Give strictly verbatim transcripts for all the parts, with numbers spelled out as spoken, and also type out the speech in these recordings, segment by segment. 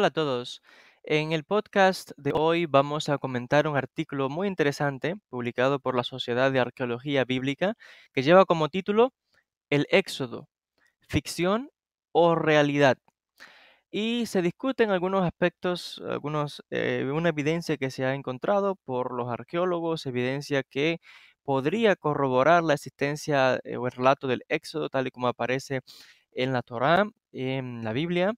Hola a todos. En el podcast de hoy vamos a comentar un artículo muy interesante publicado por la Sociedad de Arqueología Bíblica que lleva como título El Éxodo, ficción o realidad. Y se discuten algunos aspectos, algunos, eh, una evidencia que se ha encontrado por los arqueólogos, evidencia que podría corroborar la existencia eh, o el relato del Éxodo tal y como aparece en la Torá, en la Biblia.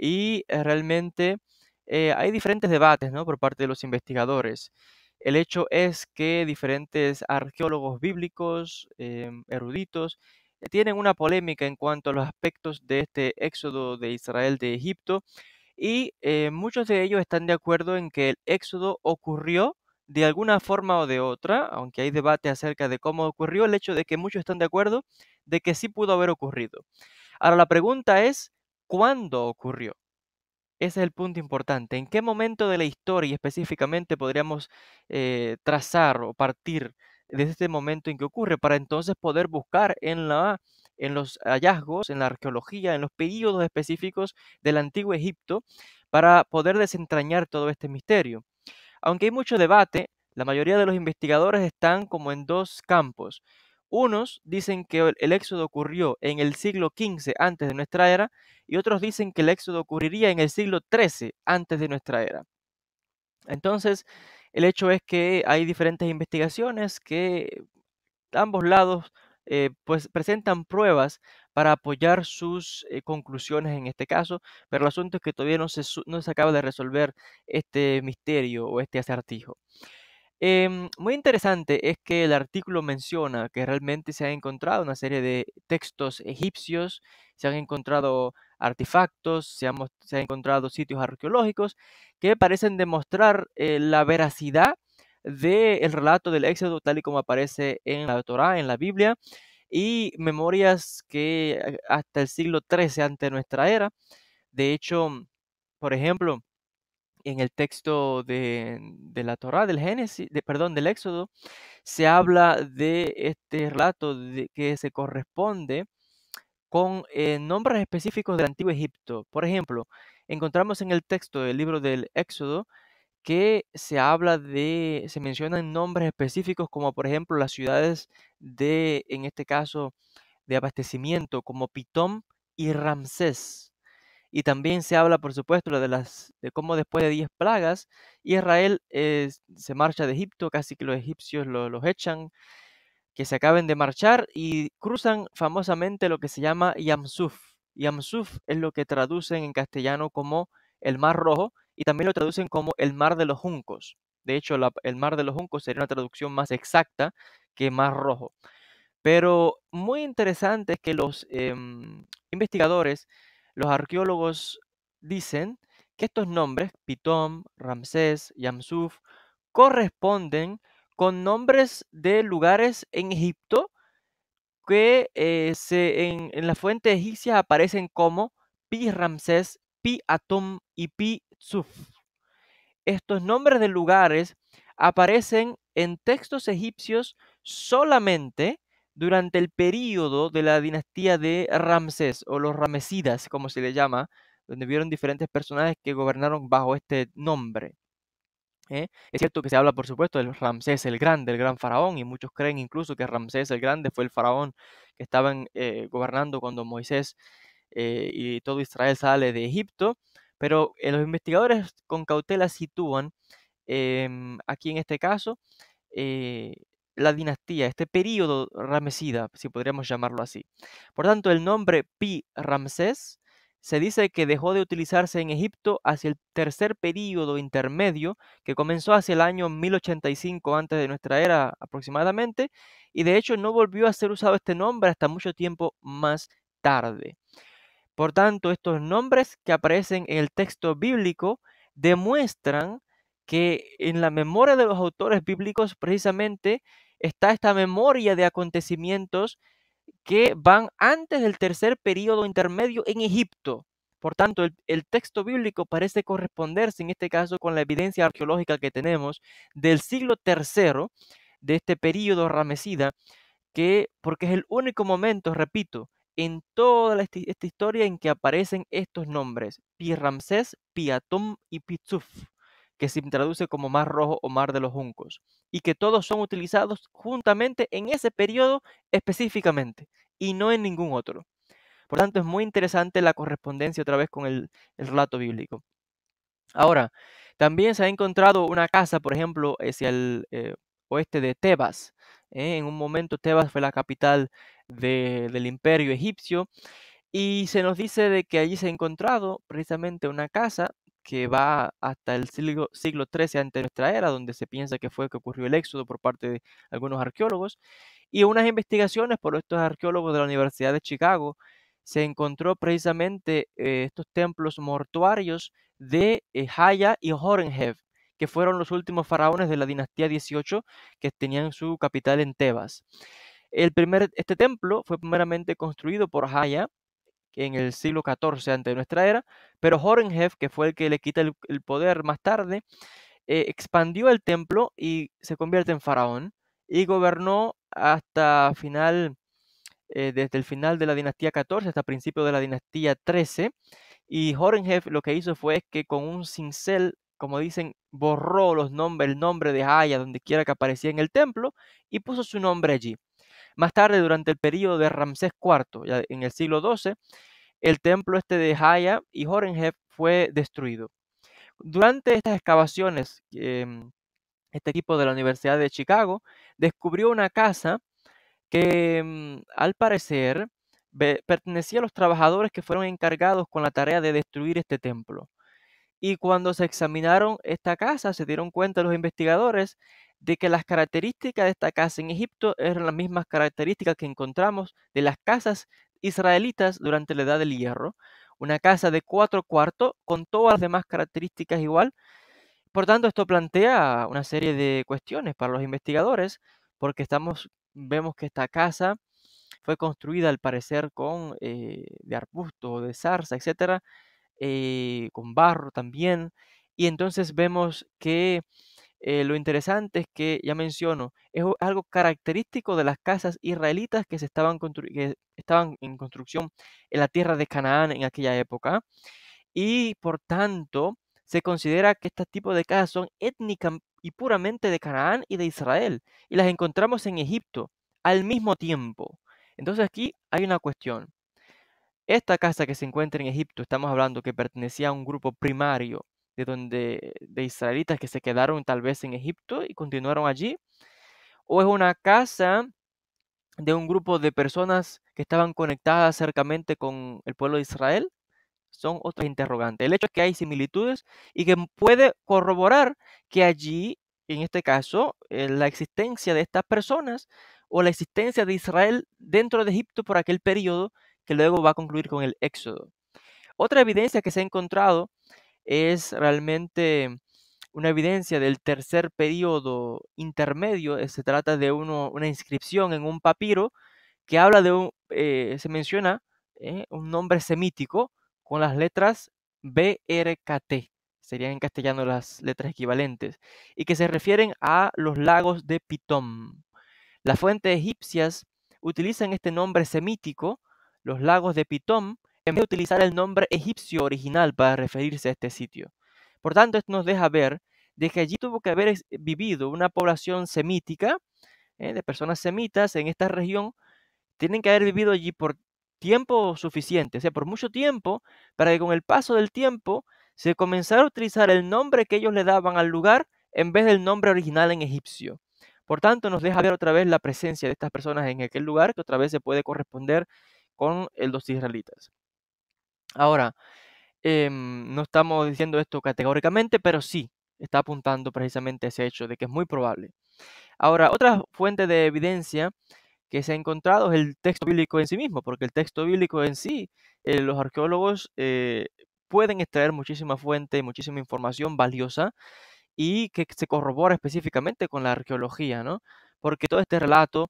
Y realmente eh, hay diferentes debates, ¿no?, por parte de los investigadores. El hecho es que diferentes arqueólogos bíblicos, eh, eruditos, eh, tienen una polémica en cuanto a los aspectos de este éxodo de Israel de Egipto y eh, muchos de ellos están de acuerdo en que el éxodo ocurrió de alguna forma o de otra, aunque hay debate acerca de cómo ocurrió. El hecho de que muchos están de acuerdo de que sí pudo haber ocurrido. Ahora la pregunta es, ¿cuándo ocurrió? Ese es el punto importante. ¿En qué momento de la historia específicamente podríamos eh, trazar o partir desde este momento en que ocurre para entonces poder buscar en, la, en los hallazgos, en la arqueología, en los períodos específicos del antiguo Egipto para poder desentrañar todo este misterio? Aunque hay mucho debate, la mayoría de los investigadores están como en dos campos. Unos dicen que el éxodo ocurrió en el siglo quince antes de nuestra era y otros dicen que el éxodo ocurriría en el siglo trece antes de nuestra era. Entonces, el hecho es que hay diferentes investigaciones que ambos lados eh, pues, presentan pruebas para apoyar sus eh, conclusiones en este caso, pero el asunto es que todavía no se, no se acaba de resolver este misterio o este acertijo. Eh, muy interesante es que el artículo menciona que realmente se han encontrado una serie de textos egipcios, se han encontrado artefactos, se han, se han encontrado sitios arqueológicos que parecen demostrar eh, la veracidad del relato del Éxodo tal y como aparece en la Torá, en la Biblia, y memorias que hasta el siglo trece antes de nuestra era. De hecho, por ejemplo, en el texto de, de la Torá, del Génesis, de, perdón, del Éxodo, se habla de este relato de, que se corresponde con eh, nombres específicos del Antiguo Egipto. Por ejemplo, encontramos en el texto del libro del Éxodo que se habla de, se mencionan nombres específicos como por ejemplo las ciudades de, en este caso, de abastecimiento como Pitom y Ramsés. Y también se habla, por supuesto, de, las, de cómo después de diez plagas, Israel eh, se marcha de Egipto, casi que los egipcios lo, los echan, que se acaben de marchar y cruzan famosamente lo que se llama Yamsuf. Yamsuf es lo que traducen en castellano como el Mar Rojo y también lo traducen como el Mar de los Juncos. De hecho, la, el Mar de los Juncos sería una traducción más exacta que Mar Rojo. Pero muy interesante es que los eh, investigadores... Los arqueólogos dicen que estos nombres, Pitom, Ramsés, Yamsuf, corresponden con nombres de lugares en Egipto que eh, se, en, en la fuente egipcia aparecen como Pi-Ramsés, Pi-Atum y Pi-Tzuf. Estos nombres de lugares aparecen en textos egipcios solamente durante el período de la dinastía de Ramsés, o los Ramesidas, como se le llama, donde vieron diferentes personajes que gobernaron bajo este nombre. ¿Eh? Es cierto que se habla, por supuesto, del Ramsés el Grande, el gran faraón, y muchos creen incluso que Ramsés el Grande fue el faraón que estaban eh, gobernando cuando Moisés eh, y todo Israel sale de Egipto, pero eh, los investigadores con cautela sitúan, eh, aquí en este caso, eh, la dinastía, este período ramesida, si podríamos llamarlo así. Por tanto, el nombre Pi-Ramsés se dice que dejó de utilizarse en Egipto hacia el tercer período intermedio, que comenzó hacia el año mil ochenta y cinco antes de nuestra era aproximadamente, y de hecho no volvió a ser usado este nombre hasta mucho tiempo más tarde. Por tanto, estos nombres que aparecen en el texto bíblico demuestran que en la memoria de los autores bíblicos precisamente está esta memoria de acontecimientos que van antes del tercer período intermedio en Egipto. Por tanto, el, el texto bíblico parece corresponderse en este caso con la evidencia arqueológica que tenemos del siglo tercero de este período ramesida, que porque es el único momento, repito, en toda la, esta historia en que aparecen estos nombres, Pi-Ramsés, Pi-Atum y Pi-Tzuf, que se traduce como Mar Rojo o Mar de los Juncos, y que todos son utilizados juntamente en ese periodo específicamente, y no en ningún otro. Por lo tanto, es muy interesante la correspondencia otra vez con el, el relato bíblico. Ahora, también se ha encontrado una casa, por ejemplo, hacia el eh, oeste de Tebas. Eh, en un momento Tebas fue la capital de, del imperio egipcio, y se nos dice de que allí se ha encontrado precisamente una casa que va hasta el siglo, siglo trece antes de nuestra era, donde se piensa que fue que ocurrió el éxodo por parte de algunos arqueólogos, y unas investigaciones por estos arqueólogos de la Universidad de Chicago se encontró precisamente eh, estos templos mortuarios de eh, Haya y Horemheb, que fueron los últimos faraones de la dinastía dieciocho que tenían su capital en Tebas. El primer, este templo fue primeramente construido por Haya en el siglo catorce antes de nuestra era, pero Horemheb, que fue el que le quita el, el poder más tarde, eh, expandió el templo y se convierte en faraón, y gobernó hasta final, eh, desde el final de la dinastía catorce hasta principio de la dinastía trece, y Horemheb lo que hizo fue que con un cincel, como dicen, borró los nombres, el nombre de Haya donde quiera que aparecía en el templo, y puso su nombre allí. Más tarde, durante el periodo de Ramsés cuarto, ya en el siglo doce, el templo este de Haya y Horemheb fue destruido. Durante estas excavaciones, eh, este equipo de la Universidad de Chicago descubrió una casa que, al parecer, pertenecía a los trabajadores que fueron encargados con la tarea de destruir este templo. Y cuando se examinaron esta casa, se dieron cuenta los investigadores de que las características de esta casa en Egipto eran las mismas características que encontramos de las casas israelitas durante la Edad del Hierro. Una casa de cuatro cuartos con todas las demás características igual. Por tanto, esto plantea una serie de cuestiones para los investigadores, porque estamos, vemos que esta casa fue construida al parecer con eh, de arbustos, de zarza, etcétera, eh, con barro también, y entonces vemos que Eh, lo interesante es que, ya menciono, es algo característico de las casas israelitas que, se estaban, que estaban en construcción en la tierra de Canaán en aquella época, y por tanto se considera que este tipo de casas son étnicas y puramente de Canaán y de Israel, y las encontramos en Egipto al mismo tiempo. Entonces aquí hay una cuestión. Esta casa que se encuentra en Egipto, estamos hablando que pertenecía a un grupo primario de donde de israelitas que se quedaron tal vez en Egipto y continuaron allí, o es una casa de un grupo de personas que estaban conectadas cercamente con el pueblo de Israel, son otras interrogantes. El hecho es que hay similitudes y que puede corroborar que allí, en este caso, eh, la existencia de estas personas o la existencia de Israel dentro de Egipto por aquel periodo que luego va a concluir con el Éxodo. Otra evidencia que se ha encontrado es realmente una evidencia del tercer periodo intermedio. Se trata de uno, una inscripción en un papiro que habla de un, eh, se menciona eh, un nombre semítico con las letras B R K T, serían en castellano las letras equivalentes, y que se refieren a los lagos de Pitom. Las fuentes egipcias utilizan este nombre semítico, los lagos de Pitom, en vez de utilizar el nombre egipcio original para referirse a este sitio. Por tanto, esto nos deja ver de que allí tuvo que haber vivido una población semítica, eh, de personas semitas en esta región, tienen que haber vivido allí por tiempo suficiente, o sea, por mucho tiempo, para que con el paso del tiempo se comenzara a utilizar el nombre que ellos le daban al lugar en vez del nombre original en egipcio. Por tanto, nos deja ver otra vez la presencia de estas personas en aquel lugar, que otra vez se puede corresponder con los israelitas. Ahora, eh, no estamos diciendo esto categóricamente, pero sí está apuntando precisamente a ese hecho de que es muy probable. Ahora, otra fuente de evidencia que se ha encontrado es el texto bíblico en sí mismo, porque el texto bíblico en sí, eh, los arqueólogos eh, pueden extraer muchísima fuente, muchísima información valiosa y que se corrobora específicamente con la arqueología, ¿no? Porque todo este relato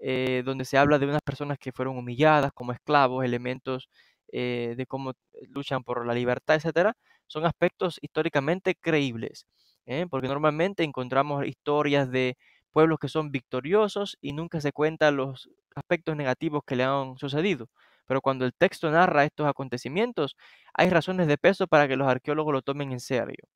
eh, donde se habla de unas personas que fueron humilladas como esclavos, elementos Eh, de cómo luchan por la libertad, etcétera, son aspectos históricamente creíbles, ¿eh? Porque normalmente encontramos historias de pueblos que son victoriosos y nunca se cuentan los aspectos negativos que le han sucedido. Pero cuando el texto narra estos acontecimientos, hay razones de peso para que los arqueólogos lo tomen en serio.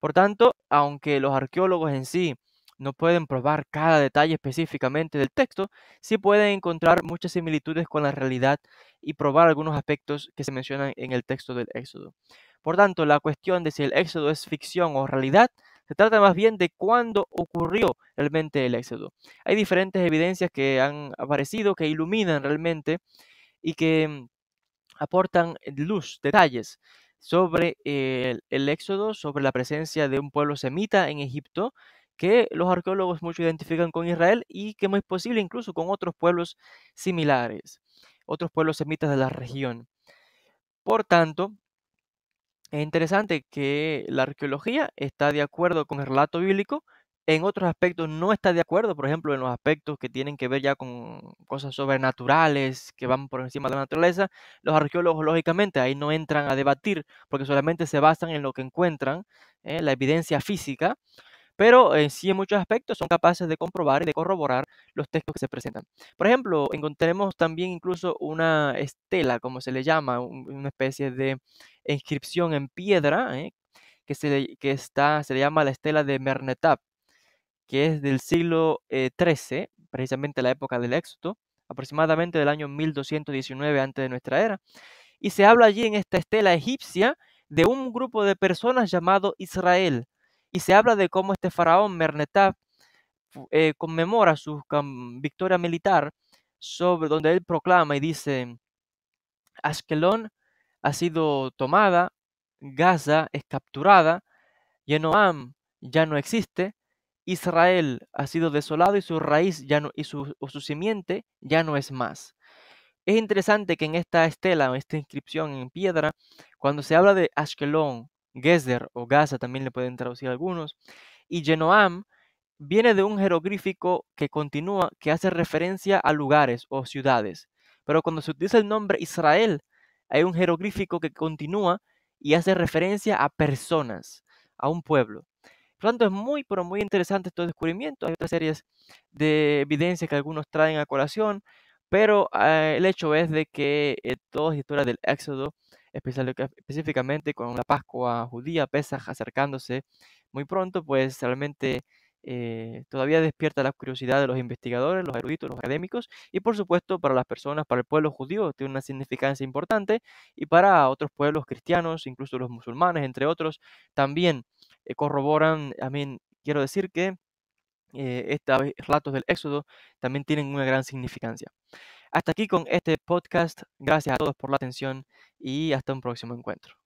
Por tanto, aunque los arqueólogos en sí no pueden probar cada detalle específicamente del texto, sí pueden encontrar muchas similitudes con la realidad y probar algunos aspectos que se mencionan en el texto del Éxodo. Por tanto, la cuestión de si el Éxodo es ficción o realidad se trata más bien de cuándo ocurrió realmente el Éxodo. Hay diferentes evidencias que han aparecido, que iluminan realmente y que aportan luz, detalles sobre el, el Éxodo, sobre la presencia de un pueblo semita en Egipto, que los arqueólogos mucho identifican con Israel y que es muy posible incluso con otros pueblos similares, otros pueblos semitas de la región. Por tanto, es interesante que la arqueología está de acuerdo con el relato bíblico, en otros aspectos no está de acuerdo, por ejemplo, en los aspectos que tienen que ver ya con cosas sobrenaturales que van por encima de la naturaleza. Los arqueólogos, lógicamente, ahí no entran a debatir porque solamente se basan en lo que encuentran, eh, la evidencia física. Pero eh, sí en muchos aspectos son capaces de comprobar y de corroborar los textos que se presentan. Por ejemplo, encontremos también incluso una estela, como se le llama, un, una especie de inscripción en piedra, eh, que, se le, que está, se le llama la estela de Merneptah, que es del siglo eh, trece, precisamente la época del Éxodo, aproximadamente del año mil doscientos diecinueve antes de nuestra era. Y se habla allí en esta estela egipcia de un grupo de personas llamado Israel. Y se habla de cómo este faraón Merneptah eh, conmemora su um, victoria militar, sobre donde él proclama y dice: Ashkelón ha sido tomada, Gaza es capturada, Yenoam ya no existe, Israel ha sido desolado y su raíz ya no, y su, o su simiente ya no es más. Es interesante que en esta estela, en esta inscripción en piedra, cuando se habla de Ashkelón, Gezer o Gaza también le pueden traducir algunos, y Yenoam viene de un jeroglífico que continúa, que hace referencia a lugares o ciudades. Pero cuando se utiliza el nombre Israel, hay un jeroglífico que continúa y hace referencia a personas, a un pueblo. Por lo tanto, es muy, pero muy interesante estos descubrimientos. Hay otras series de evidencias que algunos traen a colación, pero eh, el hecho es de que eh, toda la historia del Éxodo, específicamente con la Pascua judía, Pesaj, acercándose muy pronto, pues realmente eh, todavía despierta la curiosidad de los investigadores, los eruditos, los académicos, y por supuesto para las personas, para el pueblo judío tiene una significancia importante, y para otros pueblos cristianos, incluso los musulmanes, entre otros, también eh, corroboran, a mí quiero decir que eh, estos relatos del Éxodo también tienen una gran significancia. Hasta aquí con este podcast. Gracias a todos por la atención y hasta un próximo encuentro.